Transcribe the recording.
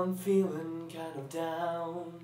I'm feeling kind of down.